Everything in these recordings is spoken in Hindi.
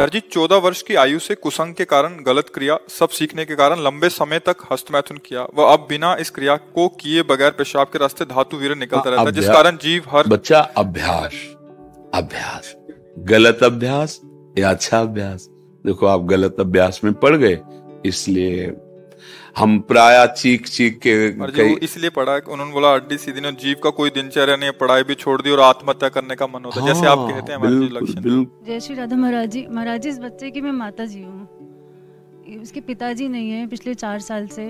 दर्जी 14 वर्ष की आयु से कुसंग के कारण गलत क्रिया सब सीखने के कारण लंबे समय तक हस्तमैथुन किया। वह अब बिना इस क्रिया को किए बगैर पेशाब के रास्ते धातु वीर्य निकलता रहता है, जिस कारण जीव हर बच्चा अभ्यास गलत अभ्यास या अच्छा अभ्यास। देखो आप गलत अभ्यास में पड़ गए, इसलिए हम प्राय चीख के कई इसलिए पढ़ा। उन्होंने बोला हड्डी सीधी ने जीव का कोई दिनचर्या नहीं, पढ़ाई भी छोड़ दी और आत्महत्या करने का मन होता है। हाँ, जैसे आप कहते हैं बिल्कुल। जय श्री राधा महाराज जी। महाराज जी इस बच्चे की मैं माता जी हूँ, उसके पिताजी नहीं है पिछले 4 साल से।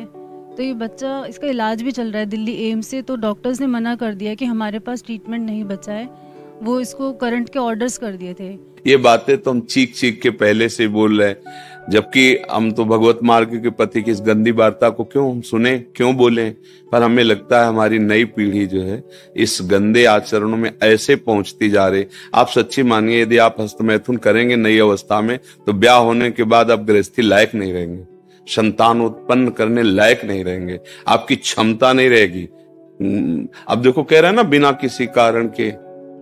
तो ये बच्चा इसका इलाज भी चल रहा है दिल्ली एम्स से, तो डॉक्टर्स ने मना कर दिया कि हमारे पास ट्रीटमेंट नहीं बचा है, वो इसको करंट के ऑर्डर्स कर दिए थे। ये बातें तो हम चीख के पहले से बोल रहे, जबकि हम तो भगवत मार्ग के पति की इस गंदी वार्ता को क्यों हम सुने, क्यों बोले। पर हमें लगता है हमारी नई पीढ़ी जो है इस गंदे आचरणों में ऐसे पहुंचती जा रही। आप सच्ची मानिए, यदि आप हस्तमैथुन करेंगे नई अवस्था में तो ब्याह होने के बाद आप गृहस्थी लायक नहीं रहेंगे, संतान उत्पन्न करने लायक नहीं रहेंगे, आपकी क्षमता नहीं रहेगी। अब देखो कह रहे हैं ना बिना किसी कारण के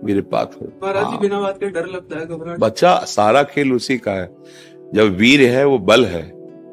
मेरे पास महाराज जी, बिना बात के डर लगता है, घबराहट। बच्चा सारा खेल उसी का है, जब वीर है वो बल है,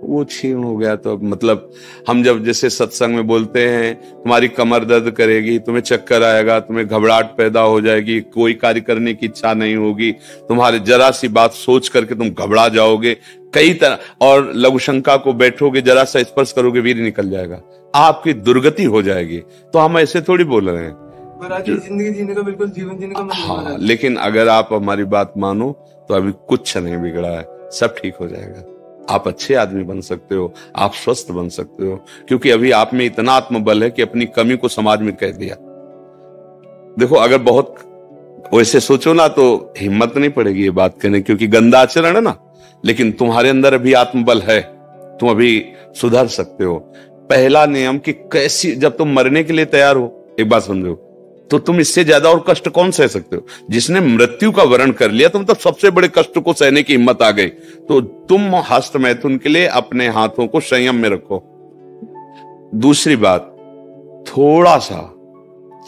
वो क्षीण हो गया तो मतलब हम जब जैसे सत्संग में बोलते हैं तुम्हारी कमर दर्द करेगी, तुम्हें चक्कर आएगा, तुम्हें घबराहट पैदा हो जाएगी, कोई कार्य करने की इच्छा नहीं होगी, तुम्हारे जरा सी बात सोच करके तुम घबरा जाओगे कई तरह, और लघुशंका को बैठोगे, जरा सा स्पर्श करोगे वीर निकल जाएगा, आपकी दुर्गति हो जाएगी। तो हम ऐसे थोड़ी बोल रहे हैं, जिंदगी जीने का बिल्कुल जीवन जीने का मन। हाँ, लेकिन अगर आप हमारी बात मानो तो अभी कुछ नहीं बिगड़ा है, सब ठीक हो जाएगा। आप अच्छे आदमी बन सकते हो, आप स्वस्थ बन सकते हो, क्योंकि अभी आप में इतना आत्मबल है कि अपनी कमी को समाज में कह दिया। देखो अगर बहुत वैसे सोचो ना तो हिम्मत नहीं पड़ेगी ये बात करने, क्योंकि गंदा आचरण है ना, लेकिन तुम्हारे अंदर अभी आत्मबल है, तुम अभी सुधर सकते हो। पहला नियम कि कैसी, जब तुम मरने के लिए तैयार हो, एक बात समझो, तो तुम इससे ज्यादा और कष्ट कौन सह सकते हो। जिसने मृत्यु का वरण कर लिया, तुम तो सबसे बड़े कष्ट को सहने की हिम्मत आ गई। तो तुम हस्तमैथुन के लिए अपने हाथों को संयम में रखो। दूसरी बात, थोड़ा सा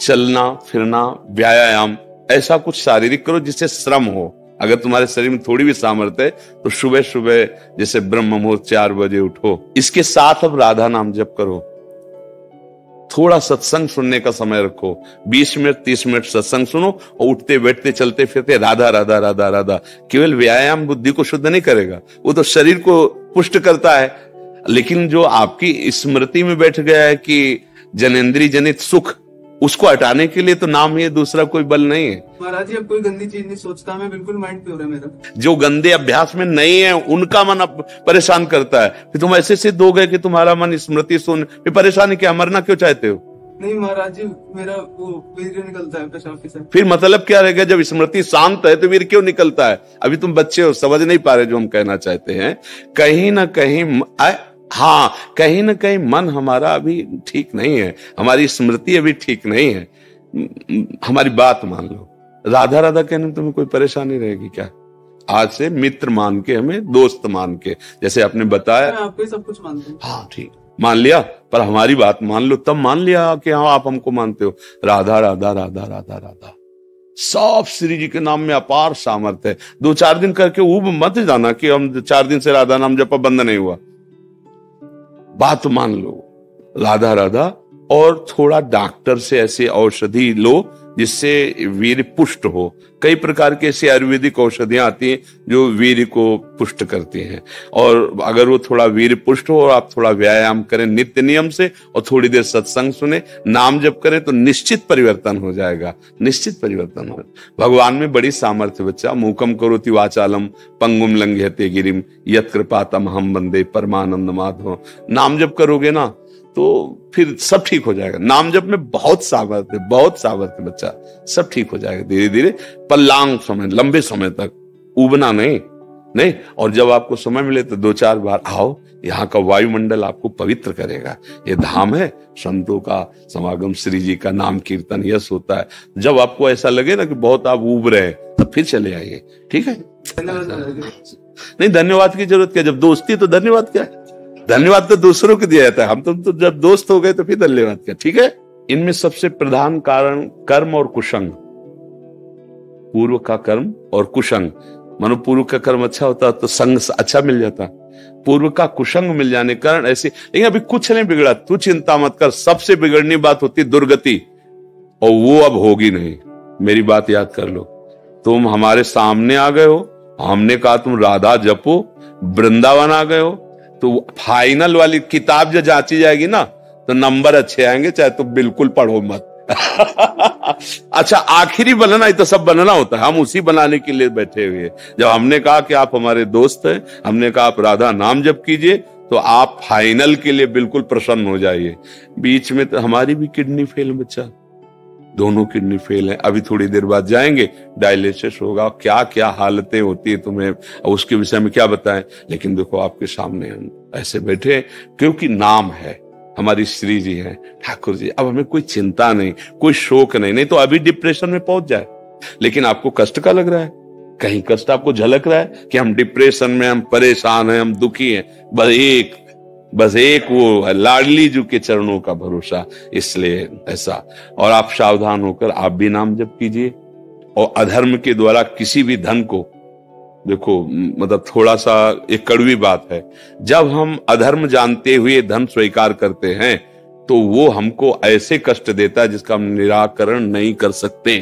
चलना फिरना, व्यायाम, ऐसा कुछ शारीरिक करो जिससे श्रम हो। अगर तुम्हारे शरीर में थोड़ी भी सामर्थ्य है तो सुबह सुबह जैसे ब्रह्म मुहूर्त 4 बजे उठो, इसके साथ अब राधा नाम जप करो। थोड़ा सत्संग सुनने का समय रखो, 20 मिनट 30 मिनट सत्संग सुनो और उठते बैठते चलते फिरते राधा राधा राधा राधा। केवल व्यायाम बुद्धि को शुद्ध नहीं करेगा, वो तो शरीर को पुष्ट करता है, लेकिन जो आपकी स्मृति में बैठ गया है कि जनेंद्रिय जनित सुख, उसको हटाने के लिए तो नाम ही, दूसरा कोई बल नहीं है। महाराज जी अब कोई गंदी चीज नहीं सोचता, मैं बिल्कुल माइंड प्योर है मेरा। जो गंदे अभ्यास में नहीं है उनका मन परेशान करता है, फिर तुम ऐसे सिद्ध हो गए कि तुम्हारा मन स्मृति सुन फिर परेशान है, क्या मरना क्यों चाहते हो? नहीं महाराज जी मेरा वो वीर निकलता है पेशाब के साथ। फिर मतलब क्या रहेगा, जब स्मृति शांत है तो वीर क्यों निकलता है? अभी तुम बच्चे हो, समझ नहीं पा रहे जो हम कहना चाहते हैं। कहीं ना कहीं हाँ, कहीं ना कहीं मन हमारा अभी ठीक नहीं है, हमारी स्मृति अभी ठीक नहीं है। हमारी बात मान लो, राधा राधा कहने में तुम्हें कोई परेशानी रहेगी क्या? आज से मित्र मान के, हमें दोस्त मान के, जैसे आपने बताया आपको सब कुछ मानते हैं। हाँ ठीक, मान लिया, पर हमारी बात मान लो, तब मान लिया कि हाँ आप हमको मानते हो। राधा राधा राधा राधा राधा, सब श्री जी के नाम में अपार सामर्थ्य है। 2-4 दिन करके ऊब मत जाना कि हम 4 दिन से राधा नाम जपा बंद नहीं हुआ। बात मान लो, राधा राधा, और थोड़ा डॉक्टर से ऐसे औषधि लो जिससे वीर्य पुष्ट हो। कई प्रकार के ऐसी आयुर्वेदिक औषधियां आती हैं जो वीर्य को पुष्ट करती हैं, और अगर वो थोड़ा वीर्य पुष्ट हो और आप थोड़ा व्यायाम करें नित्य नियम से और थोड़ी देर सत्संग सुने, नाम जप करें, तो निश्चित परिवर्तन हो जाएगा, निश्चित परिवर्तन हो। भगवान में बड़ी सामर्थ्य बच्चा। मूकम करोति वाचालम पंगुम लंघयते गिरिम यत् कृपा तमहं वंदे परमानंद माधव। नाम जप करोगे ना तो फिर सब ठीक हो जाएगा। नाम जप में बहुत सामर्थ्य बच्चा, सब ठीक हो जाएगा धीरे धीरे, पर लॉन्ग समय, लंबे समय तक उबना नहीं। और जब आपको समय मिले तो 2-4 बार आओ, यहाँ का वायुमंडल आपको पवित्र करेगा। ये धाम है, संतों का समागम, श्री जी का नाम कीर्तन, यश होता है। जब आपको ऐसा लगे ना कि बहुत आप उब रहे हैं तब फिर चले आइए, ठीक है? नहीं, धन्यवाद की जरूरत क्या, जब दोस्ती तो धन्यवाद क्या है? धन्यवाद तो दूसरों को दिया जाता है, हम तो जब दोस्त हो गए तो फिर धन्यवाद क्या, ठीक है? इनमें सबसे प्रधान कारण कर्म और कुसंग, पूर्व का कर्म और कुसंग। मानो पूर्व का कर्म अच्छा होता तो संग अच्छा मिल जाता, पूर्व का कुसंग मिल जाने के कारण ऐसे। लेकिन अभी कुछ नहीं बिगड़ा, तू चिंता मत कर। सबसे बिगड़नी बात होती दुर्गति, और वो अब होगी नहीं। मेरी बात याद कर लो, तुम हमारे सामने आ गए हो, हमने कहा तुम राधा जपो, वृंदावन आ गए हो, तो फाइनल वाली किताब जो जांची जाएगी ना तो नंबर अच्छे आएंगे, चाहे तुम बिल्कुल पढ़ो मत। अच्छा, आखिरी बनना ही तो सब बनना होता है, हम उसी बनाने के लिए बैठे हुए हैं। जब हमने कहा कि आप हमारे दोस्त हैं, हमने कहा आप राधा नाम जप कीजिए, तो आप फाइनल के लिए बिल्कुल प्रसन्न हो जाइए। बीच में तो हमारी भी किडनी फेल बच्चा, दोनों किडनी फेल है। अभी थोड़ी देर बाद जाएंगे, डायलिसिस होगा, क्या क्या हालतें होती है तुम्हें, उसके विषय में क्या बताएं। लेकिन देखो आपके सामने हम ऐसे बैठे, क्योंकि नाम है, हमारी श्री जी हैं, ठाकुर जी। अब हमें कोई चिंता नहीं, कोई शोक नहीं, नहीं तो अभी डिप्रेशन में पहुंच जाए। लेकिन आपको कष्ट का लग रहा है, कहीं कष्ट आपको झलक रहा है कि हम डिप्रेशन में, हम परेशान हैं, हम दुखी हैं। बस एक वो है लाडली जी के चरणों का भरोसा, इसलिए ऐसा। और आप सावधान होकर आप भी नाम जप कीजिए, और अधर्म के द्वारा किसी भी धन को, देखो मतलब थोड़ा सा एक कड़वी बात है, जब हम अधर्म जानते हुए धन स्वीकार करते हैं तो वो हमको ऐसे कष्ट देता है जिसका हम निराकरण नहीं कर सकते।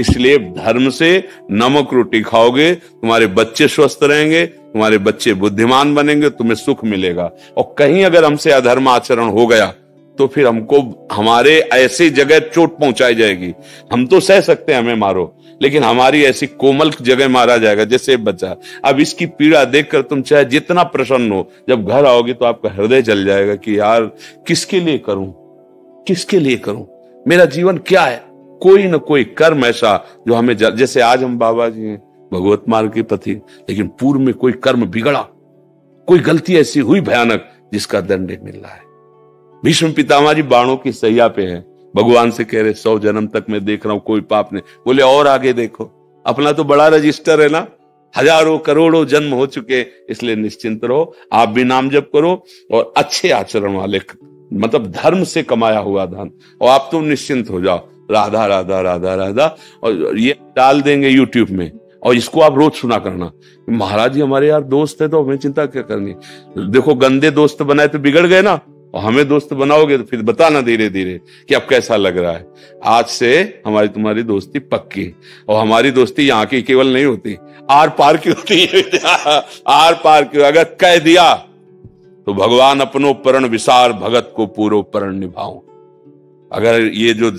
इसलिए धर्म से नमक रोटी खाओगे, तुम्हारे बच्चे स्वस्थ रहेंगे, तुम्हारे बच्चे बुद्धिमान बनेंगे, तुम्हें सुख मिलेगा। और कहीं अगर हमसे अधर्म आचरण हो गया तो फिर हमको हमारे ऐसी जगह चोट पहुंचाई जाएगी। हम तो सह सकते हैं, हमें मारो, लेकिन हमारी ऐसी कोमल जगह मारा जाएगा जैसे बच्चा। अब इसकी पीड़ा देखकर तुम चाहे जितना प्रसन्न हो, जब घर आओगे तो आपका हृदय जल जाएगा कि यार किसके लिए करूं, किसके लिए करूं, मेरा जीवन क्या है। कोई ना कोई कर्म ऐसा जो हमें जैसे आज हम बाबा जी हैं, भगवत मार्ग के पथिक, लेकिन पूर्व में कोई कर्म बिगड़ा, कोई गलती ऐसी हुई भयानक जिसका दंड मिल रहा है। भीष्म पितामह जी बाणों की सैया पे हैं, भगवान से कह रहे 100 जन्म तक मैं देख रहा हूं कोई पाप नहीं। बोले और आगे देखो, अपना तो बड़ा रजिस्टर है ना, हजारों करोड़ों जन्म हो चुके, इसलिए निश्चिंत रहो। आप भी नाम जप करो और अच्छे आचरण वाले, मतलब धर्म से कमाया हुआ धन, और आप तो निश्चिंत हो जाओ। राधा राधा राधा राधा, और ये डाल देंगे यूट्यूब में, और इसको आप रोज सुना करना। महाराज जी हमारे यार दोस्त है, तो हमें चिंता क्या करनी। देखो गंदे दोस्त बनाए तो बिगड़ गए ना, और हमें दोस्त बनाओगे तो फिर बताना धीरे धीरे कि अब कैसा लग रहा है। आज से हमारी तुम्हारी दोस्ती पक्की, और हमारी दोस्ती यहाँ की केवल नहीं होती, आर पार की होती है। आर पार की अगर कह दिया तो भगवान अपनो परण विसार, भगत को पूरो परण निभाऊं। अगर ये जो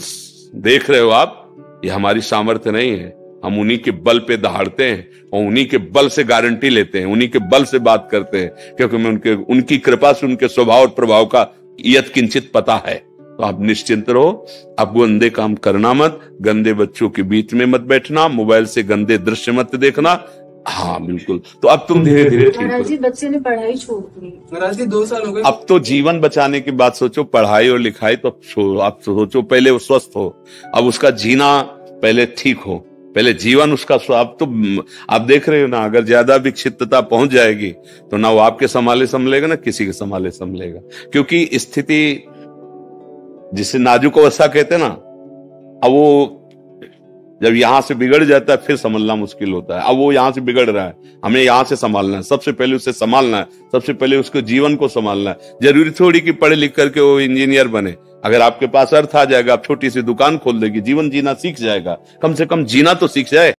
देख रहे हो आप, ये हमारी सामर्थ्य नहीं है, हम उन्हीं के बल पे दहाड़ते हैं, और उन्हीं के बल से गारंटी लेते हैं, उन्हीं के बल से बात करते हैं, क्योंकि मैं उनकी कृपा से उनके स्वभाव और प्रभाव का यत किंचित पता है। तो आप निश्चिंत रहो, आप गंदे काम करना मत, गंदे बच्चों के बीच में मत बैठना, मोबाइल से गंदे दृश्य मत देखना। हाँ बिल्कुल। तो अब तुम धीरे धीरे, बच्चे ने पढ़ाई छोड़ दी, 2 साल हो गए। अब तो जीवन बचाने की बात सोचो, पढ़ाई और लिखाई। तो आप सोचो पहले स्वस्थ हो, अब उसका जीना पहले ठीक हो, पहले जीवन उसका। आप तो आप देख रहे हो ना, अगर ज्यादा विक्षिप्तता पहुंच जाएगी तो ना वो आपके संभाले संभलेगा ना किसी के संभाले संभलेगा, क्योंकि स्थिति जिसे नाजुक अवस्था कहते हैं ना, अब वो जब यहां से बिगड़ जाता है फिर संभालना मुश्किल होता है। अब वो यहां से बिगड़ रहा है, हमें यहां से संभालना है, सबसे पहले उसे संभालना है, सबसे पहले उसके जीवन को संभालना है। जरूरी थोड़ी कि पढ़े लिख करके वो इंजीनियर बने। अगर आपके पास अर्थ आ जाएगा, आप छोटी सी दुकान खोल देगी, जीवन जीना सीख जाएगा, कम से कम जीना तो सीख जाए।